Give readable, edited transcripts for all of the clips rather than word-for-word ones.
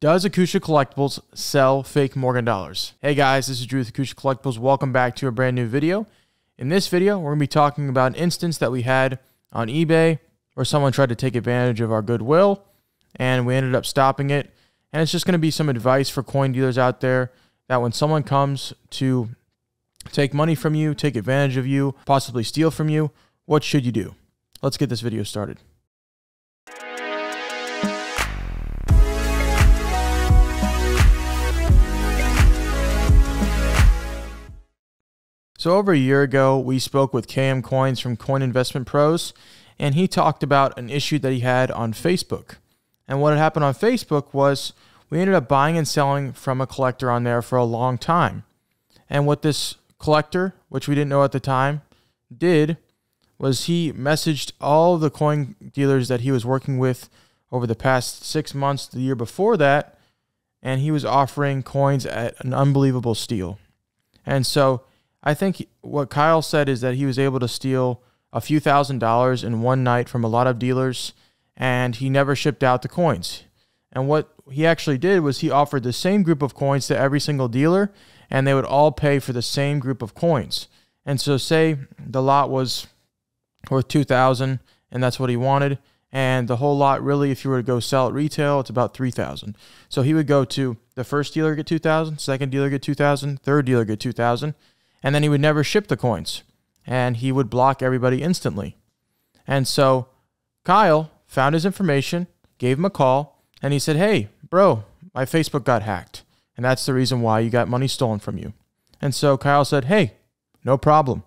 Does Acusha Collectibles sell fake Morgan dollars? Hey guys, this is Drew with Acusha Collectibles. Welcome back to a brand new video. In this video, we're going to be talking about an instance that we had on eBay where someone tried to take advantage of our goodwill and we ended up stopping it. And it's just going to be some advice for coin dealers out there that when someone comes to take money from you, take advantage of you, possibly steal from you, what should you do? Let's get this video started. So over a year ago, we spoke with KM Coins from Coin Investment Pros, and he talked about an issue that he had on Facebook. And what had happened on Facebook was we ended up buying and selling from a collector on there for a long time. And what this collector, which we didn't know at the time, did was he messaged all the coin dealers that he was working with over the past 6 months, the year before that, and he was offering coins at an unbelievable steal. And so I think what Kyle said is that he was able to steal a few $1,000s in one night from a lot of dealers, and he never shipped out the coins. And what he actually did was he offered the same group of coins to every single dealer, and they would all pay for the same group of coins. And so say the lot was worth $2,000, and that's what he wanted, and the whole lot really, if you were to go sell at retail, it's about $3,000. So he would go to the first dealer, get $2,000, second dealer, get $2,000, third dealer, get $2,000, and then he would never ship the coins, and he would block everybody instantly. And so Kyle found his information, gave him a call, and he said, "Hey, bro, my Facebook got hacked, and that's the reason why you got money stolen from you." And so Kyle said, "Hey, no problem.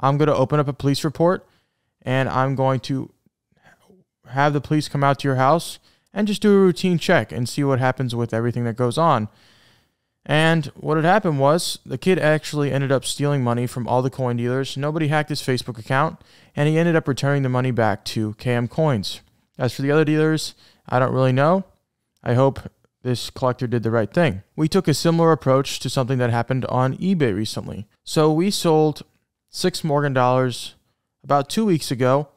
I'm going to open up a police report, and I'm going to have the police come out to your house and just do a routine check and see what happens with everything that goes on." And what had happened was the kid actually ended up stealing money from all the coin dealers. Nobody hacked his Facebook account, and he ended up returning the money back to KM Coins. As for the other dealers, I don't really know. I hope this collector did the right thing. We took a similar approach to something that happened on eBay recently. So we sold 6 Morgan dollars about 2 weeks ago,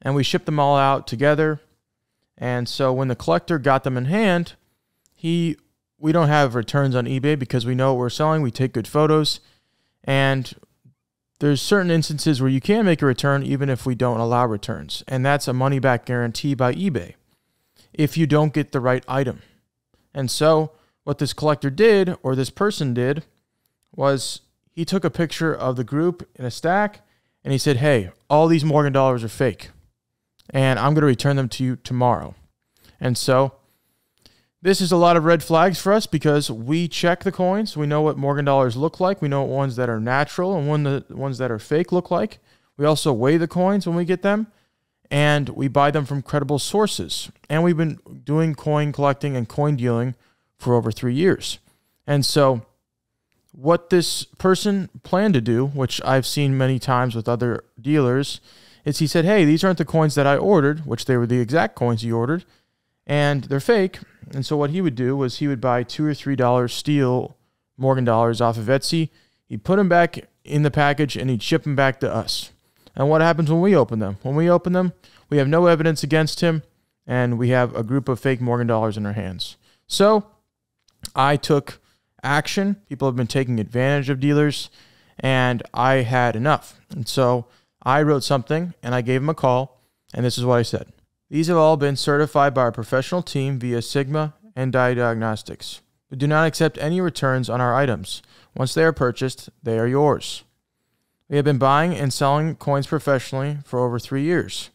and we shipped them all out together. And so when the collector got them in hand, we don't have returns on eBay because we know what we're selling. We take good photos. And there's certain instances where you can make a return even if we don't allow returns. And that's a money-back guarantee by eBay if you don't get the right item. And so what this collector did, or this person did, was he took a picture of the group in a stack and he said, "Hey, all these Morgan dollars are fake, and I'm going to return them to you tomorrow." And so this is a lot of red flags for us because we check the coins. We know what Morgan dollars look like. We know what ones that are natural and ones that are fake look like. We also weigh the coins when we get them, and we buy them from credible sources. And we've been doing coin collecting and coin dealing for over 3 years. And so what this person planned to do, which I've seen many times with other dealers, is he said, "Hey, these aren't the coins that I ordered," which they were the exact coins he ordered, and they're fake. And so what he would do was he would buy $2 or $3 steel Morgan dollars off of Etsy. He'd put them back in the package and he'd ship them back to us. And what happens when we open them? When we open them, we have no evidence against him, and we have a group of fake Morgan dollars in our hands. So I took action. People have been taking advantage of dealers, and I had enough. And so I wrote something and I gave him a call, and this is what I said. "These have all been certified by our professional team via Sigma and Diagnostics. We do not accept any returns on our items. Once they are purchased, they are yours. We have been buying and selling coins professionally for over 3 years.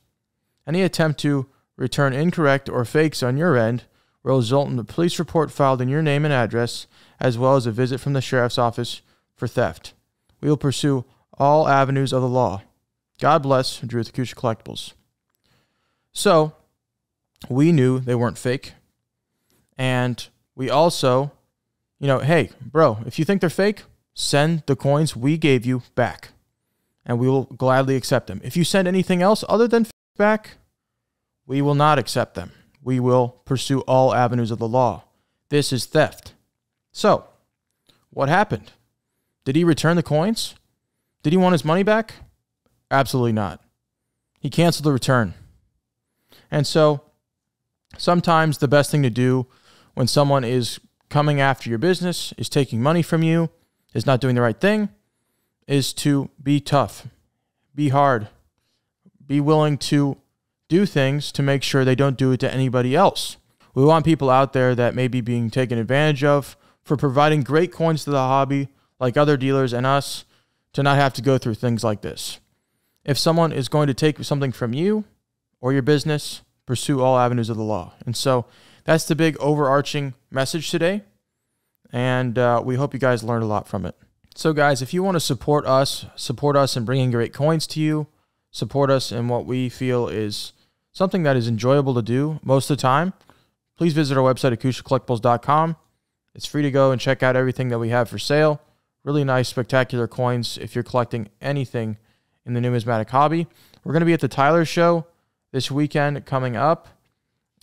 Any attempt to return incorrect or fakes on your end will result in a police report filed in your name and address, as well as a visit from the sheriff's office for theft. We will pursue all avenues of the law. God bless, Drew with Acusha Collectibles." So we knew they weren't fake. And we also, you know, "Hey, bro, if you think they're fake, send the coins we gave you back, and we will gladly accept them. If you send anything else other than fake back, we will not accept them. We will pursue all avenues of the law. This is theft." So what happened? Did he return the coins? Did he want his money back? Absolutely not. He canceled the return. And so sometimes the best thing to do when someone is coming after your business, is taking money from you, is not doing the right thing, is to be tough, be hard, be willing to do things to make sure they don't do it to anybody else. We want people out there that may be being taken advantage of for providing great coins to the hobby, like other dealers and us, to not have to go through things like this. If someone is going to take something from you or your business, pursue all avenues of the law. And so that's the big overarching message today. And we hope you guys learned a lot from it. So guys, if you want to support us in bringing great coins to you, support us in what we feel is something that is enjoyable to do most of the time, please visit our website at AcushaCollectibles.com. It's free to go and check out everything that we have for sale. Really nice, spectacular coins if you're collecting anything in the numismatic hobby. We're going to be at the Tyler Show this weekend coming up.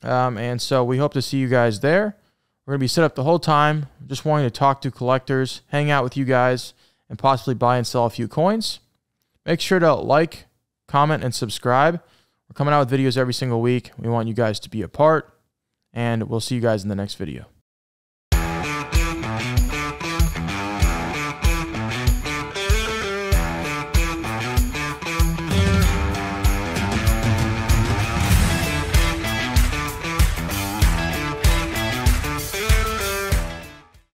And so we hope to see you guys there. We're going to be set up the whole time, just wanting to talk to collectors, hang out with you guys, and possibly buy and sell a few coins. Make sure to like, comment, and subscribe. We're coming out with videos every single week. We want you guys to be a part, and we'll see you guys in the next video.